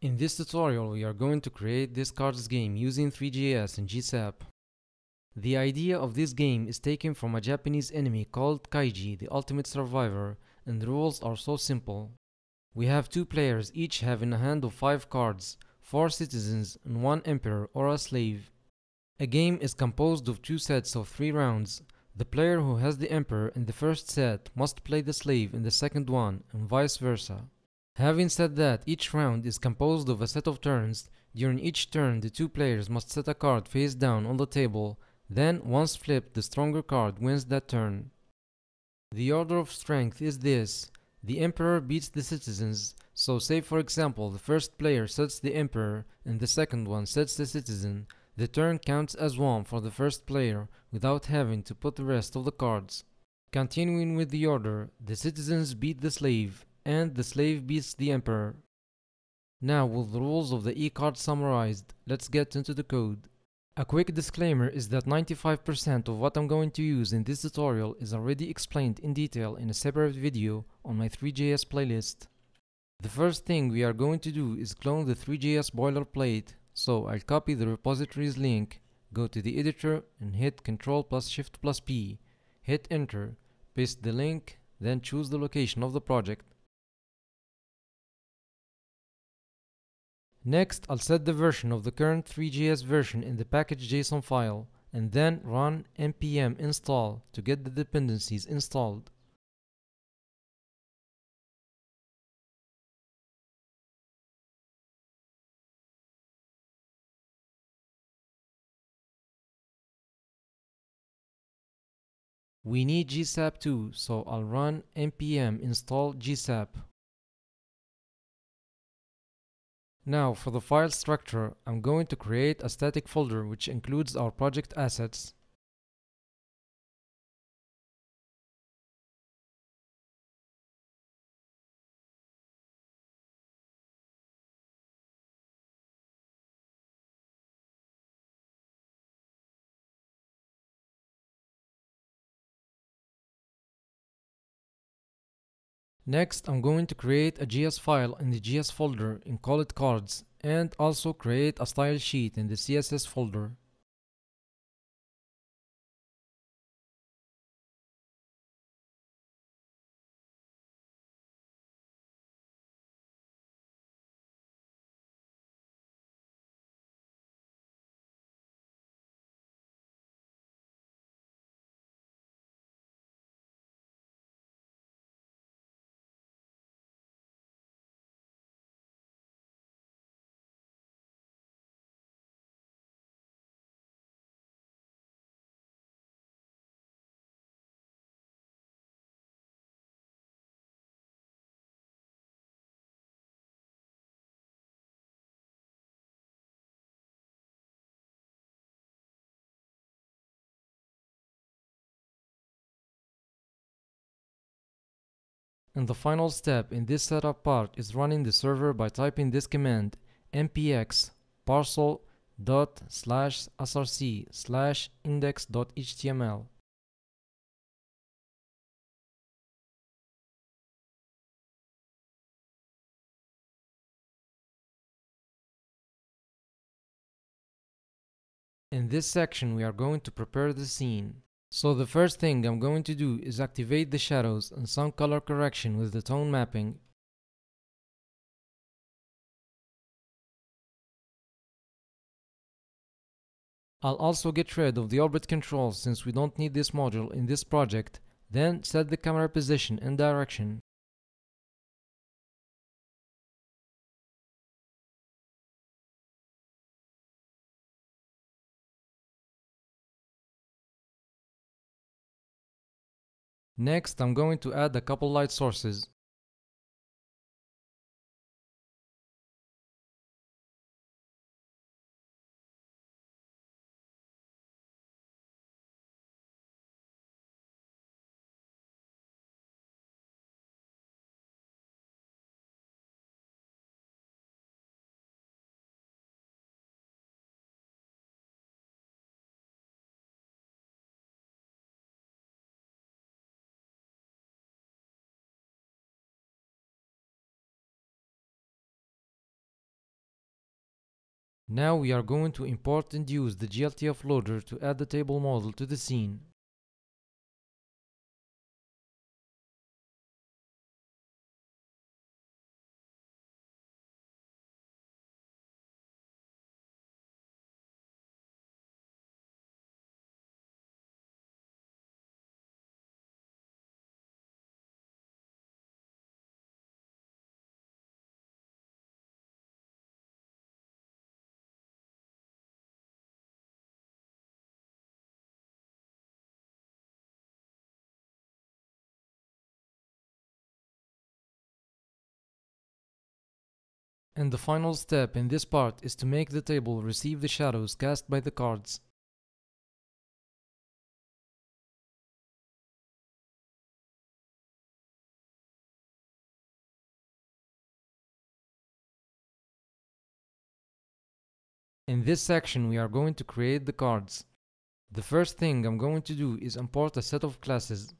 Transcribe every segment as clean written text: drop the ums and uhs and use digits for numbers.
In this tutorial, we are going to create this cards game using Three.js and GSAP. The idea of this game is taken from a Japanese anime called Kaiji, the Ultimate Survivor, and the rules are so simple. We have two players, each having a hand of 5 cards, 4 citizens and 1 emperor or a slave. A game is composed of 2 sets of 3 rounds. The player who has the emperor in the first set must play the slave in the second one, and vice versa. Having said that, each round is composed of a set of turns. During each turn, the two players must set a card face down on the table, then once flipped, the stronger card wins that turn. The order of strength is this: the emperor beats the citizens, so say for example the first player sets the emperor and the second one sets the citizen, the turn counts as one for the first player without having to put the rest of the cards. Continuing with the order, the citizens beat the slave, and the slave beats the emperor. Now, with the rules of the E-Card summarized, let's get into the code. A quick disclaimer is that 95% of what I'm going to use in this tutorial is already explained in detail in a separate video on my Three.js playlist. The first thing we are going to do is clone the Three.js boilerplate, so I'll copy the repository's link, go to the editor and hit Ctrl+Shift+P, hit enter, paste the link, then choose the location of the project. Next, I'll set the version of the current Three.js version in the package.json file, and then run npm install to get the dependencies installed. We need GSAP too, so I'll run npm install GSAP. Now, for the file structure, I'm going to create a static folder which includes our project assets. Next, I'm going to create a GS file in the GS folder and call it cards, and also create a style sheet in the CSS folder. And the final step in this setup part is running the server by typing this command: npx parcel./src/index.html. In this section, we are going to prepare the scene. So the first thing I'm going to do is activate the shadows and some color correction with the tone mapping. I'll also get rid of the orbit control since we don't need this module in this project, then set the camera position and direction. Next, I'm going to add a couple light sources. Now we are going to import and use the GLTF loader to add the table model to the scene. And the final step in this part is to make the table receive the shadows cast by the cards. In this section we are going to create the cards. The first thing I'm going to do is import a set of classes.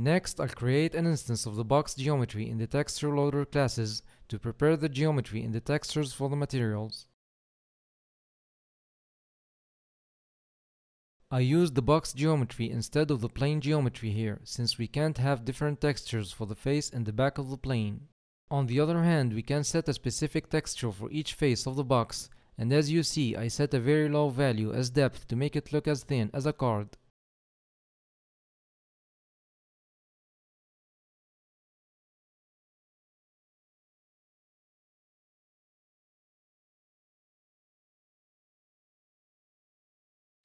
Next, I'll create an instance of the box geometry in the texture loader classes to prepare the geometry and the textures for the materials. I used the box geometry instead of the plane geometry here, since we can't have different textures for the face and the back of the plane. On the other hand, we can set a specific texture for each face of the box, and as you see, I set a very low value as depth to make it look as thin as a card.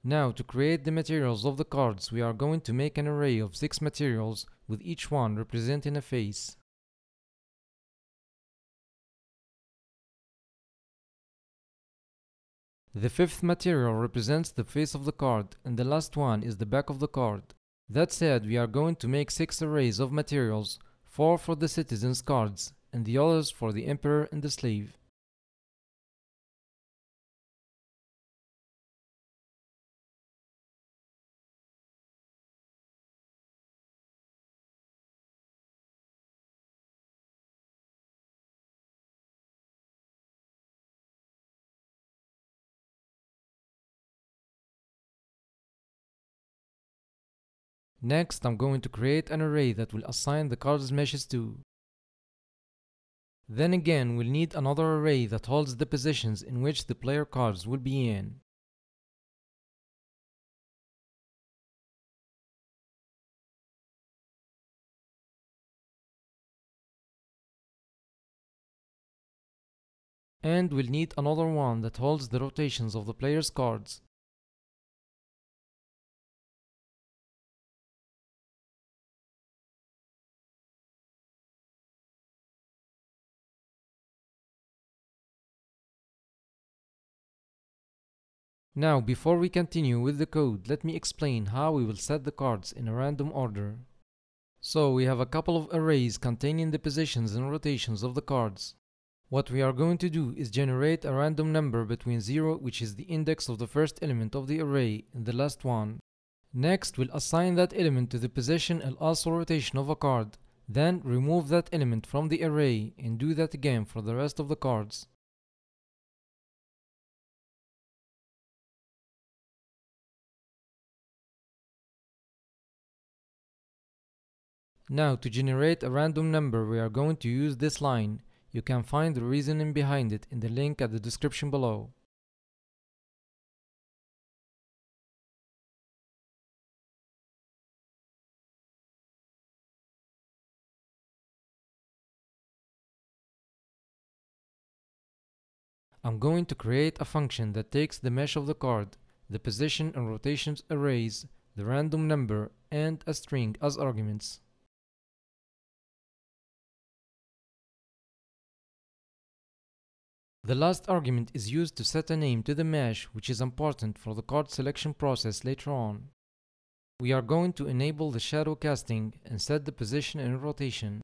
Now, to create the materials of the cards, we are going to make an array of 6 materials, with each one representing a face. The 5th material represents the face of the card, and the last one is the back of the card. That said, we are going to make 6 arrays of materials, 4 for the citizens' cards, and the others for the emperor and the slave. Next, I'm going to create an array that will assign the card's meshes to. Then again, we'll need another array that holds the positions in which the player cards will be in. And we'll need another one that holds the rotations of the player's cards. Now, before we continue with the code, let me explain how we will set the cards in a random order. So, we have a couple of arrays containing the positions and rotations of the cards. What we are going to do is generate a random number between 0, which is the index of the first element of the array, and the last one. Next, we'll assign that element to the position and also rotation of a card. Then, remove that element from the array, and do that again for the rest of the cards. Now, to generate a random number, we are going to use this line. You can find the reasoning behind it in the link at the description below. I'm going to create a function that takes the mesh of the card, the position and rotations arrays, the random number, and a string as arguments. The last argument is used to set a name to the mesh, which is important for the card selection process later on. We are going to enable the shadow casting and set the position and rotation.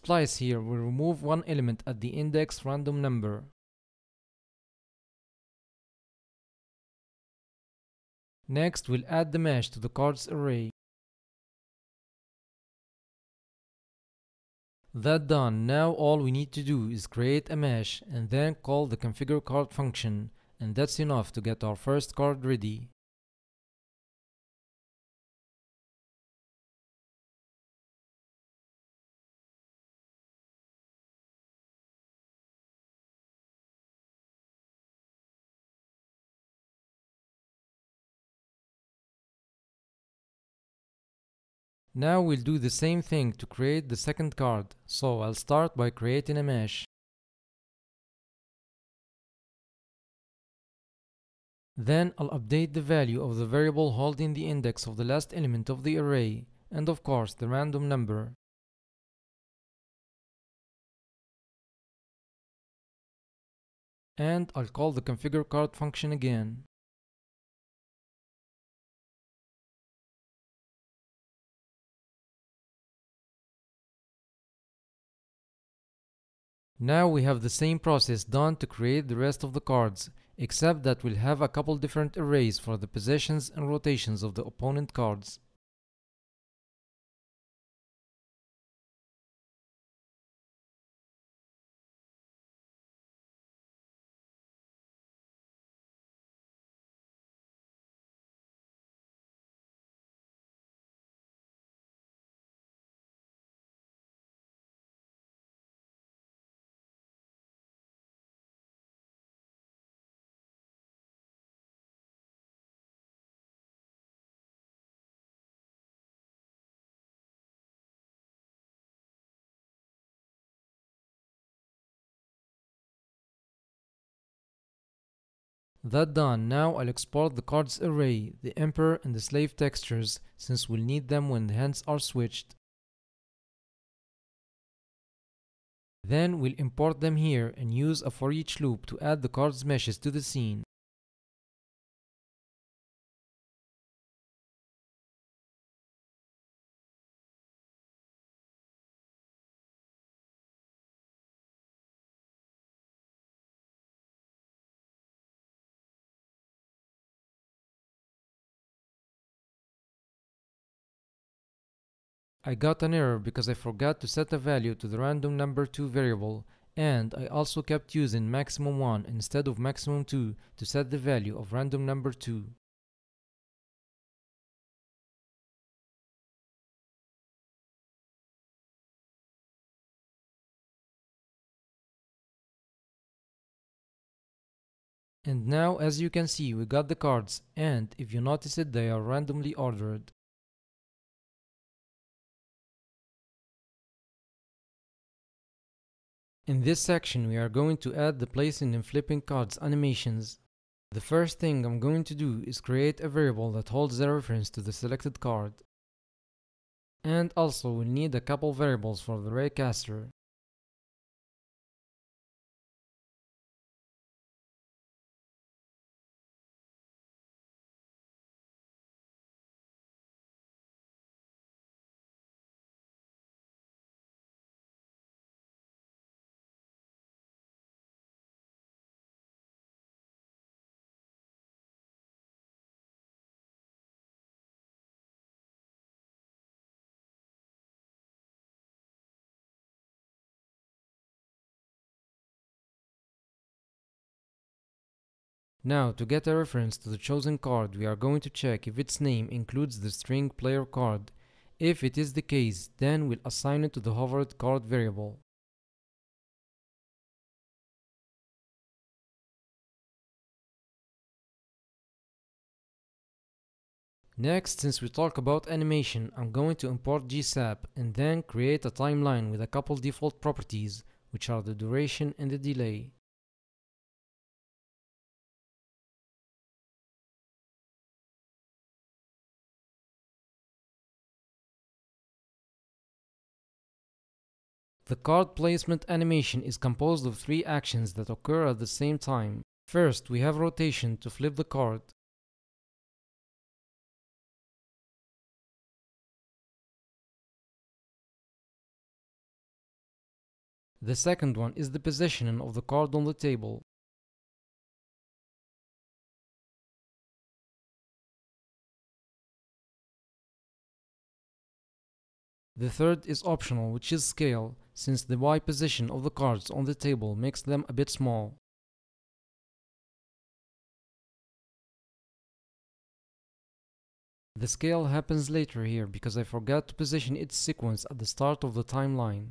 Splice here will remove one element at the index random number. Next, we'll add the mesh to the cards array. That done, now all we need to do is create a mesh and then call the configure card function, and that's enough to get our first card ready. Now we'll do the same thing to create the second card, so I'll start by creating a mesh. Then I'll update the value of the variable holding the index of the last element of the array, and of course the random number. And I'll call the configure card function again. Now we have the same process done to create the rest of the cards, except that we'll have a couple different arrays for the positions and rotations of the opponent cards. That done, now I'll export the cards array, the emperor and the slave textures, since we'll need them when the hands are switched. Then we'll import them here and use a for each loop to add the cards meshes to the scene. I got an error because I forgot to set a value to the random number 2 variable, and I also kept using maximum 1 instead of maximum 2 to set the value of random number 2. And now, as you can see, we got the cards, and if you notice it, they are randomly ordered. In this section, we are going to add the placing and flipping cards animations. The first thing I'm going to do is create a variable that holds a reference to the selected card. And also, we'll need a couple variables for the raycaster. Now, to get a reference to the chosen card, we are going to check if its name includes the string player card. If it is the case, then we'll assign it to the hovered card variable. Next, since we talk about animation, I'm going to import GSAP and then create a timeline with a couple default properties, which are the duration and the delay. The card placement animation is composed of 3 actions that occur at the same time. First, we have rotation to flip the card. The second one is the positioning of the card on the table. The third is optional, which is scale, since the Y position of the cards on the table makes them a bit small. The scale happens later here because I forgot to position its sequence at the start of the timeline.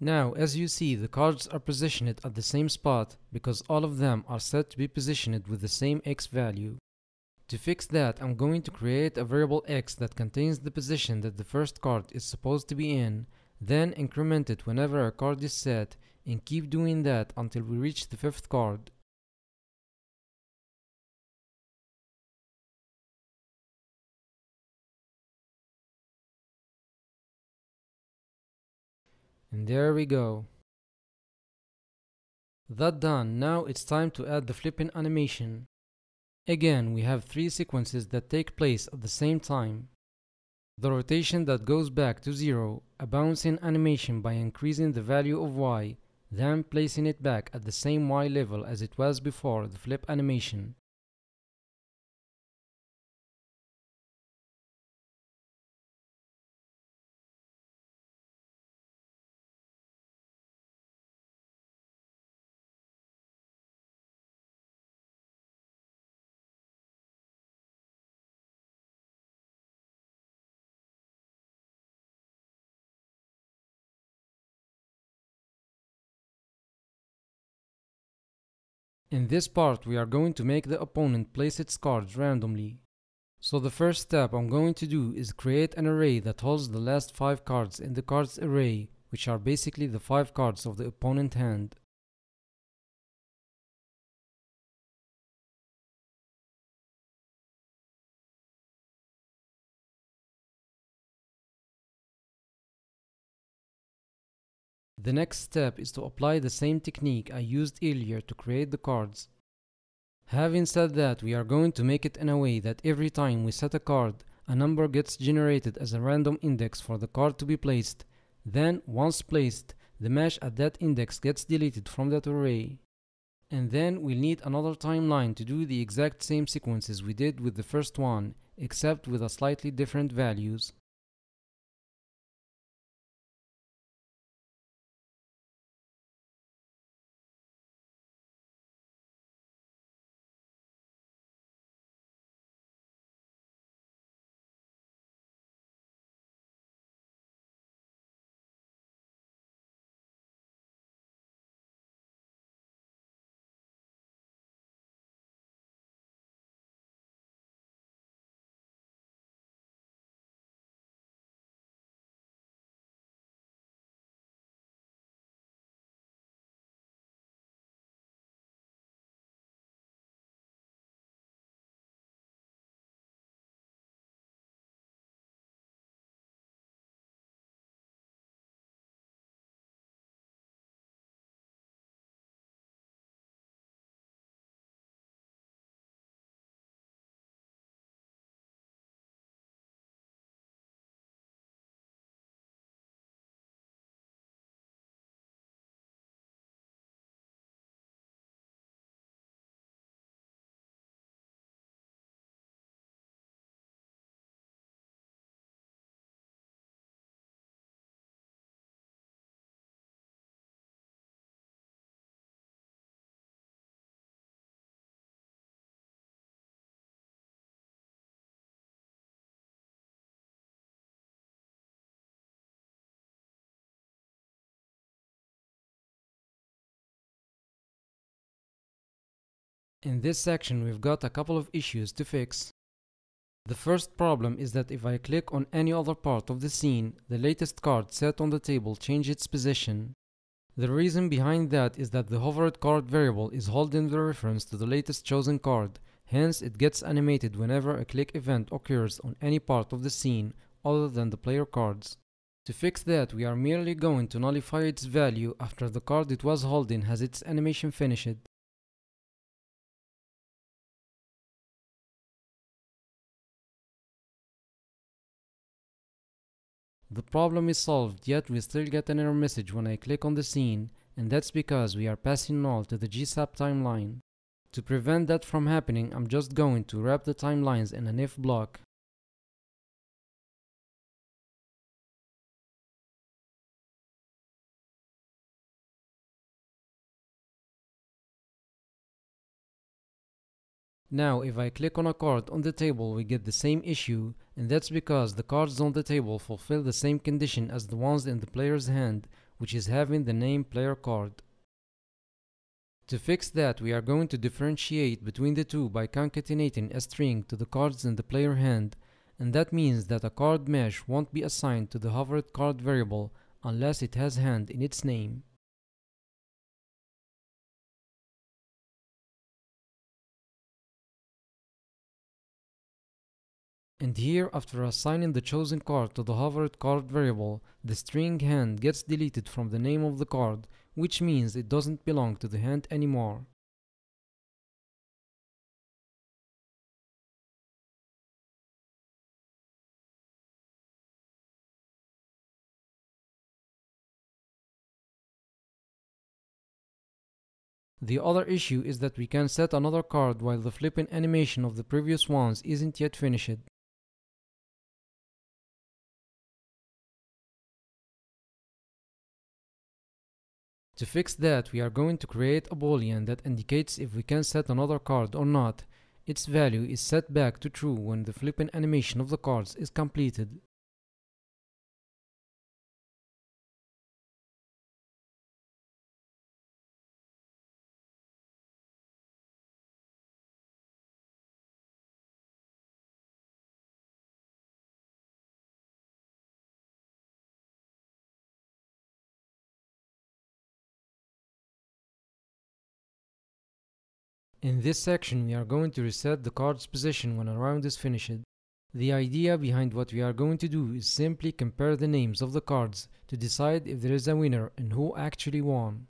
Now, as you see, the cards are positioned at the same spot because all of them are set to be positioned with the same X value. To fix that, I'm going to create a variable X that contains the position that the first card is supposed to be in, then increment it whenever a card is set, and keep doing that until we reach the fifth card. And there we go. That done, now it's time to add the flipping animation. Again, we have three sequences that take place at the same time. The rotation that goes back to zero, a bouncing animation by increasing the value of Y, then placing it back at the same Y level as it was before the flip animation. In this part, we are going to make the opponent place its cards randomly. So the first step I'm going to do is create an array that holds the last 5 cards in the cards array, which are basically the 5 cards of the opponent's hand. The next step is to apply the same technique I used earlier to create the cards. Having said that, we are going to make it in a way that every time we set a card, a number gets generated as a random index for the card to be placed. Then, once placed, the match at that index gets deleted from that array. And then we'll need another timeline to do the exact same sequences we did with the first one, except with a slightly different values. In this section, we've got a couple of issues to fix. The first problem is that if I click on any other part of the scene, the latest card set on the table changes its position. The reason behind that is that the hovered card variable is holding the reference to the latest chosen card, hence it gets animated whenever a click event occurs on any part of the scene other than the player cards. To fix that, we are merely going to nullify its value after the card it was holding has its animation finished. The problem is solved, yet we still get an error message when I click on the scene, and that's because we are passing null to the GSAP timeline. To prevent that from happening, I'm just going to wrap the timelines in an if block. Now, if I click on a card on the table, we get the same issue, and that's because the cards on the table fulfill the same condition as the ones in the player's hand, which is having the name player card. To fix that, we are going to differentiate between the two by concatenating a string to the cards in the player hand, and that means that a card mesh won't be assigned to the hovered card variable unless it has hand in its name. And here, after assigning the chosen card to the hovered card variable, the string hand gets deleted from the name of the card, which means it doesn't belong to the hand anymore. The other issue is that we can set another card while the flipping animation of the previous ones isn't yet finished. To fix that, we are going to create a boolean that indicates if we can set another card or not. Its value is set back to true when the flipping animation of the cards is completed. In this section, we are going to reset the card's position when a round is finished. The idea behind what we are going to do is simply compare the names of the cards to decide if there is a winner and who actually won.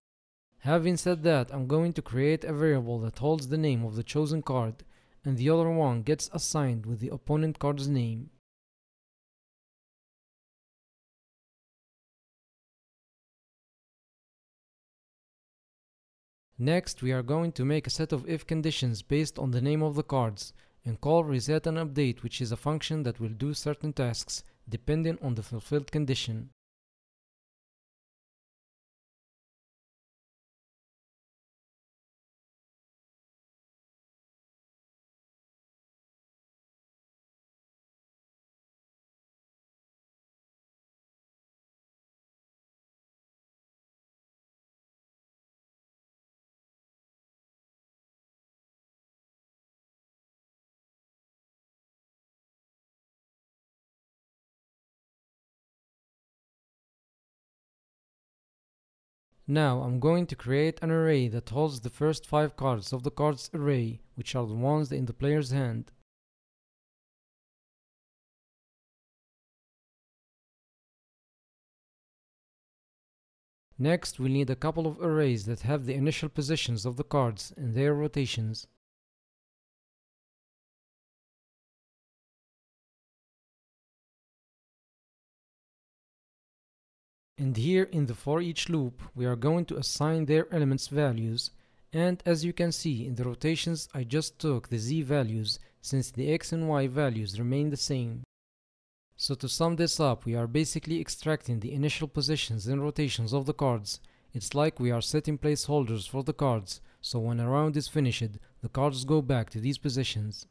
Having said that, I'm going to create a variable that holds the name of the chosen card, and the other one gets assigned with the opponent card's name. Next, we are going to make a set of if conditions based on the name of the cards and call reset and update, which is a function that will do certain tasks depending on the fulfilled condition. Now, I'm going to create an array that holds the first 5 cards of the cards array, which are the ones in the player's hand. Next, we'll need a couple of arrays that have the initial positions of the cards and their rotations. And here in the for each loop, we are going to assign their elements values, and as you can see in the rotations I just took the z values since the x and y values remain the same. So to sum this up, we are basically extracting the initial positions and rotations of the cards. It's like we are setting placeholders for the cards, so when a round is finished, the cards go back to these positions.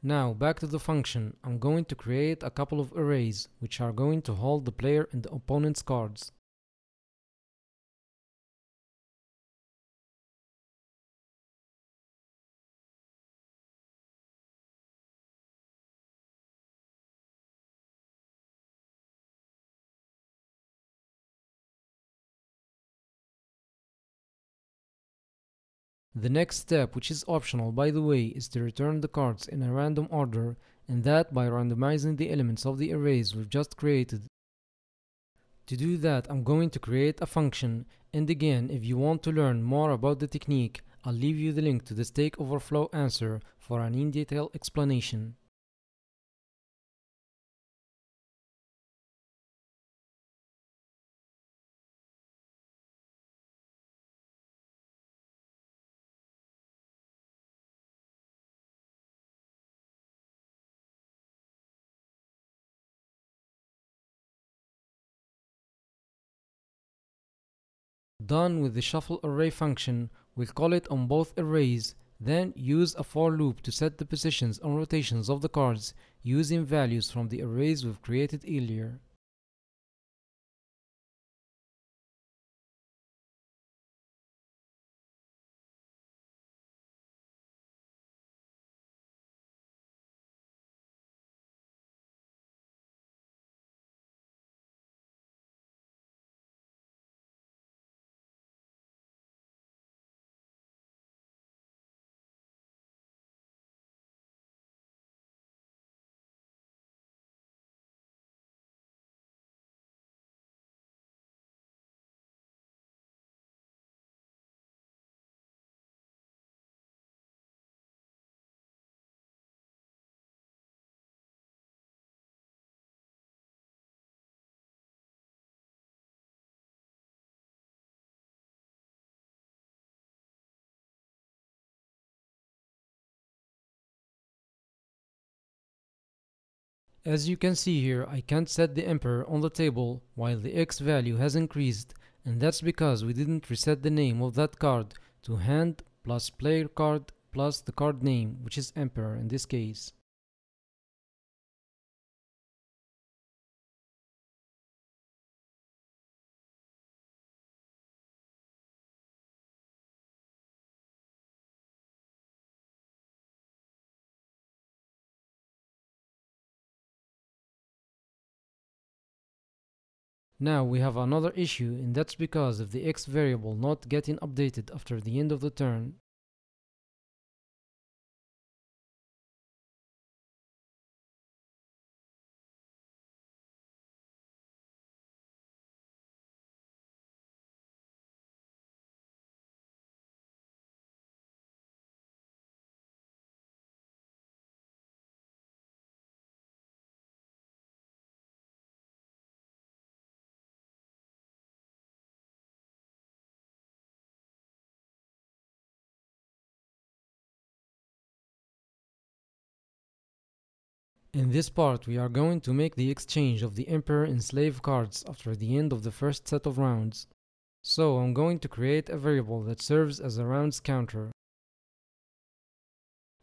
Now, back to the function, I'm going to create a couple of arrays, which are going to hold the player and the opponent's cards. The next step, which is optional by the way, is to return the cards in a random order, and that by randomizing the elements of the arrays we've just created. To do that, I'm going to create a function, and again, if you want to learn more about the technique, I'll leave you the link to the Stack Overflow answer for an in-detail explanation. Done with the shuffle array function, we'll call it on both arrays, then use a for loop to set the positions and rotations of the cards using values from the arrays we've created earlier. As you can see here, I can't set the emperor on the table while the X value has increased, and that's because we didn't reset the name of that card to hand plus player card plus the card name, which is emperor in this case. Now we have another issue, and that's because of the X variable not getting updated after the end of the turn. In this part, we are going to make the exchange of the emperor and slave cards after the end of the first set of rounds. So I'm going to create a variable that serves as a rounds counter.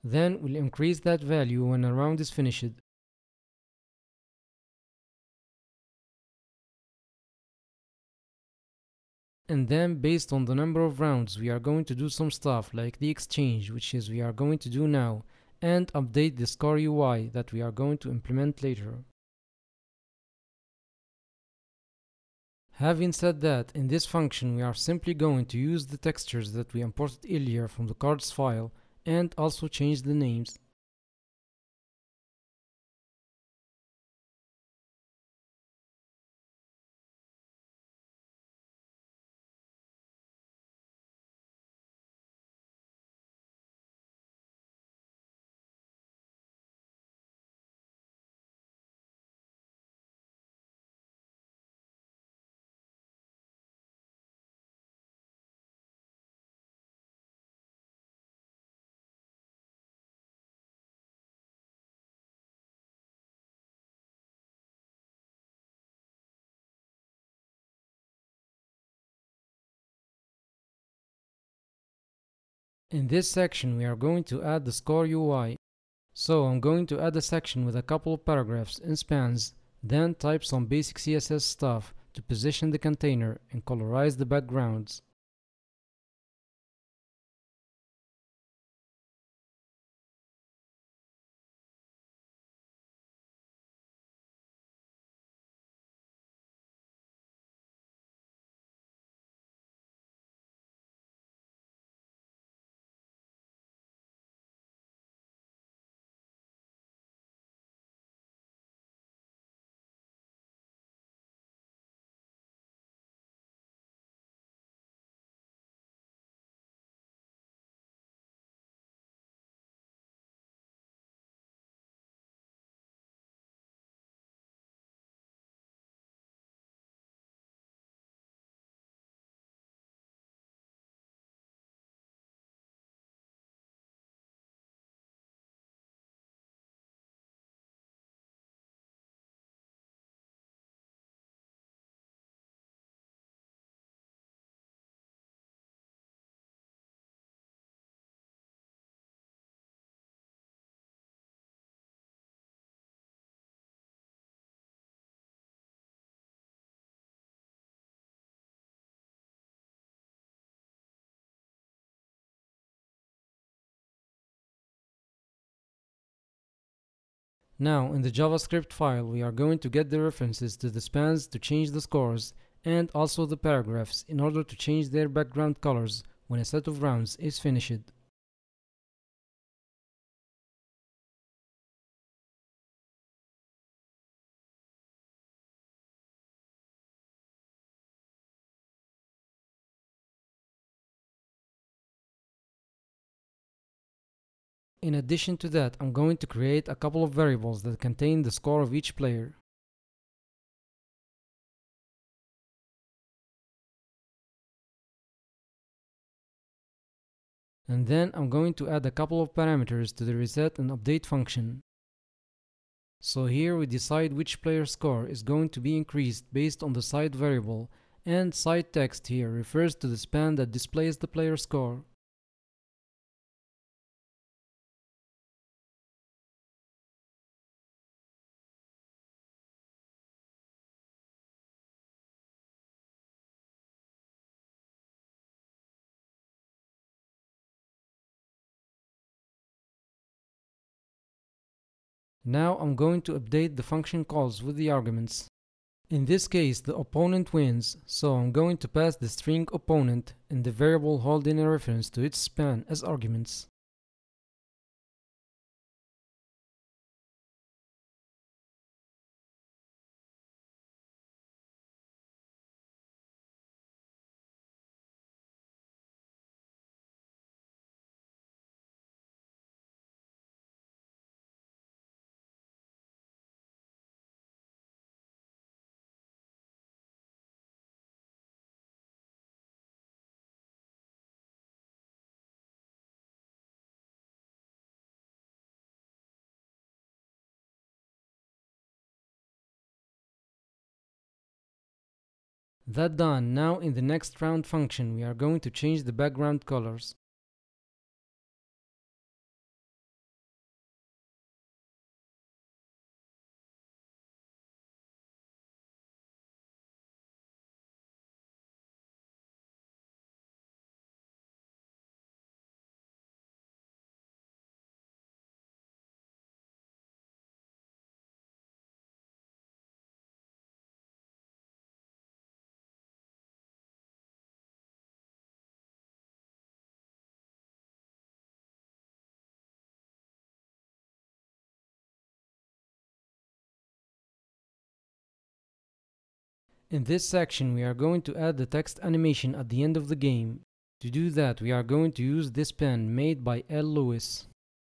Then we'll increase that value when a round is finished. And then based on the number of rounds, we are going to do some stuff like the exchange, which is we are going to do now, and update the score UI that we are going to implement later. Having said that, in this function we are simply going to use the textures that we imported earlier from the cards file and also change the names. In this section we are going to add the score UI, so I'm going to add a section with a couple of paragraphs and spans, then type some basic CSS stuff to position the container and colorize the backgrounds. Now in the JavaScript file we are going to get the references to the spans to change the scores and also the paragraphs in order to change their background colors when a set of rounds is finished. In addition to that, I'm going to create a couple of variables that contain the score of each player. And then I'm going to add a couple of parameters to the reset and update function. So here we decide which player's score is going to be increased based on the site variable, and site text here refers to the span that displays the player's score. Now I'm going to update the function calls with the arguments. In this case the opponent wins, so I'm going to pass the string opponent and the variable holding a reference to its span as arguments. That done, now in the next round function we are going to change the background colors. In this section we are going to add the text animation at the end of the game. To do that we are going to use this pen made by L. Lewis.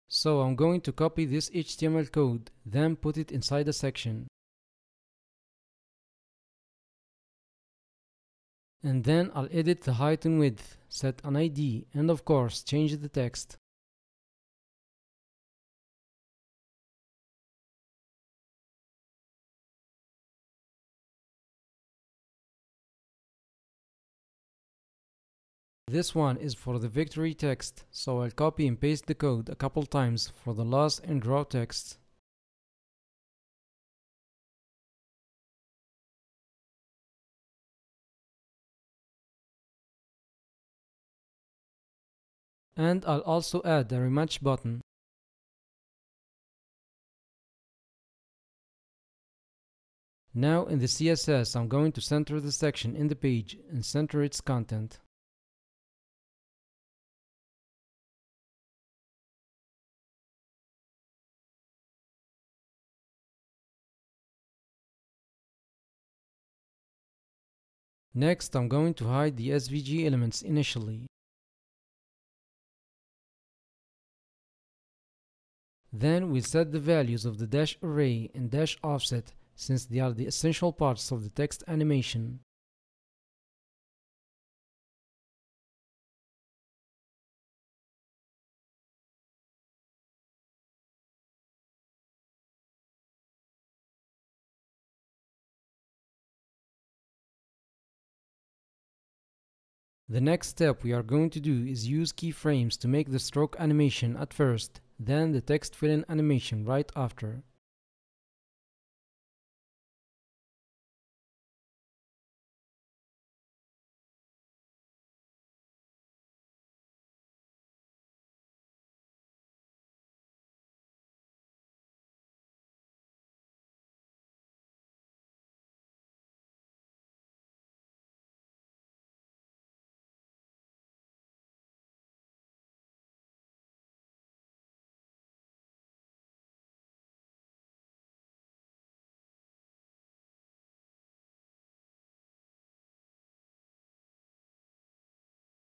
So I'm going to copy this HTML code, then put it inside a section. And then I'll edit the height and width, set an ID, and of course change the text. This one is for the victory text, so I'll copy and paste the code a couple times for the loss and draw text. And I'll also add a rematch button. Now in the CSS I'm going to center the section in the page and center its content. Next, I'm going to hide the SVG elements initially. Then we'll set the values of the dash array and dash offset since they are the essential parts of the text animation. The next step we are going to do is use keyframes to make the stroke animation at first, then the text fill-in animation right after.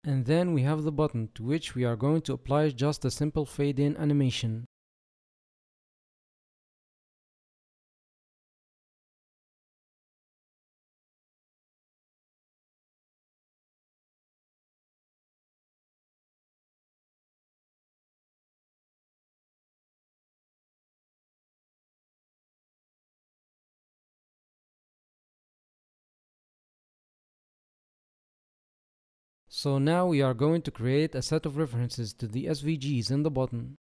And then we have the button, to which we are going to apply just a simple fade-in animation. So now we are going to create a set of references to the SVGs in the button.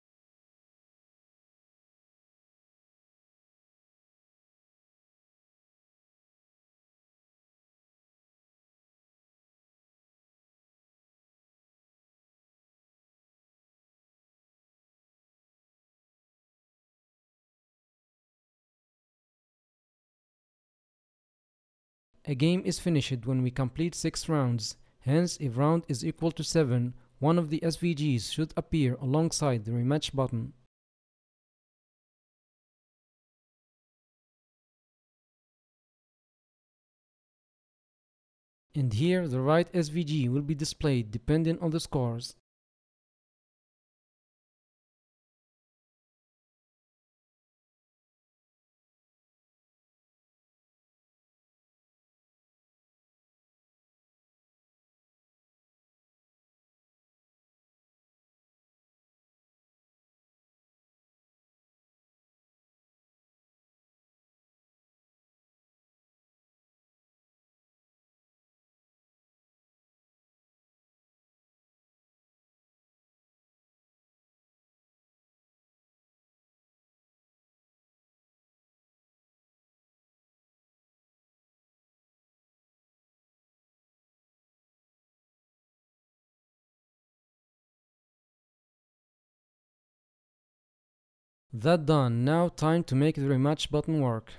A game is finished when we complete 6 rounds. Hence, if round is equal to 7, one of the SVGs should appear alongside the rematch button. And here, the right SVG will be displayed depending on the scores. That done, now time to make the rematch button work.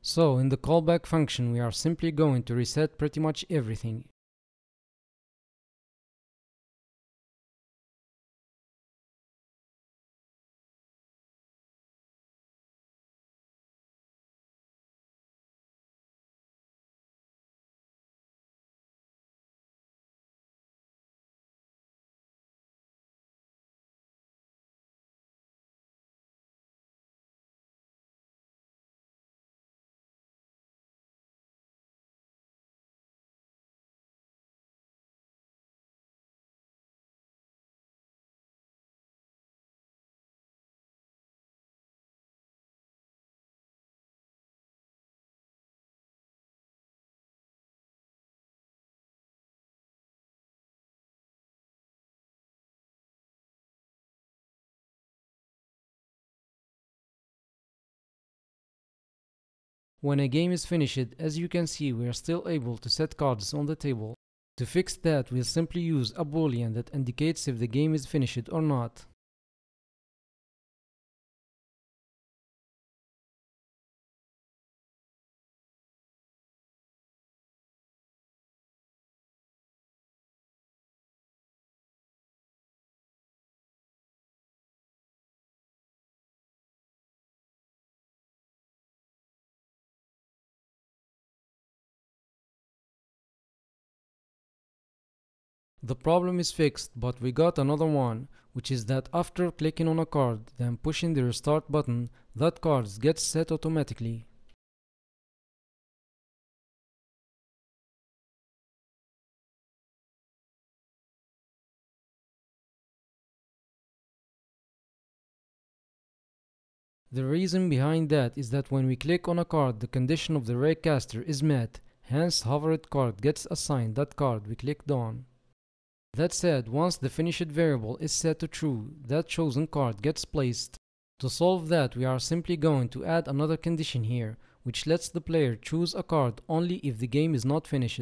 So in the callback function we are simply going to reset pretty much everything. When a game is finished, as you can see, we are still able to set cards on the table. To fix that, we'll simply use a boolean that indicates if the game is finished or not. The problem is fixed, but we got another one, which is that after clicking on a card, then pushing the restart button, that card gets set automatically. The reason behind that is that when we click on a card, the condition of the raycaster is met, hence hovered card gets assigned that card we clicked on. That said, once the finished variable is set to true, that chosen card gets placed. To solve that, we are simply going to add another condition here, which lets the player choose a card only if the game is not finished.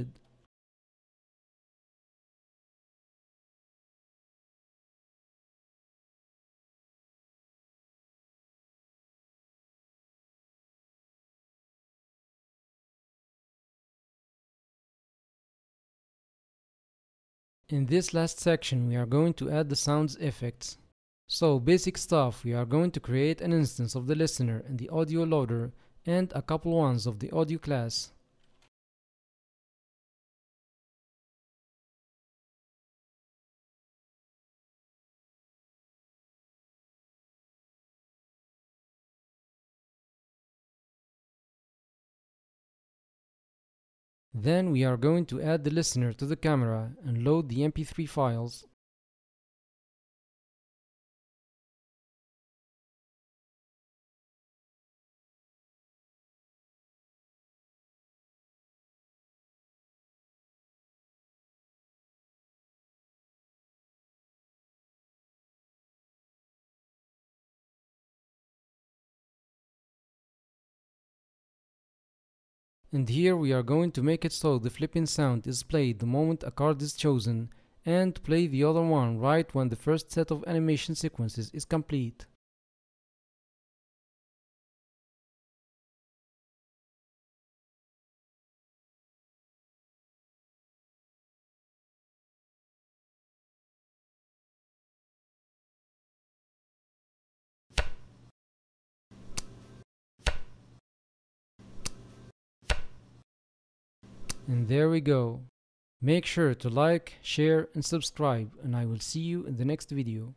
In this last section, we are going to add the sound effects. So basic stuff, we are going to create an instance of the listener and the audio loader and a couple ones of the audio class. Then we are going to add the listener to the camera and load the MP3 files. And here we are going to make it so the flipping sound is played the moment a card is chosen, and play the other one right when the first set of animation sequences is complete. And there we go. Make sure to like, share, and subscribe, and I will see you in the next video.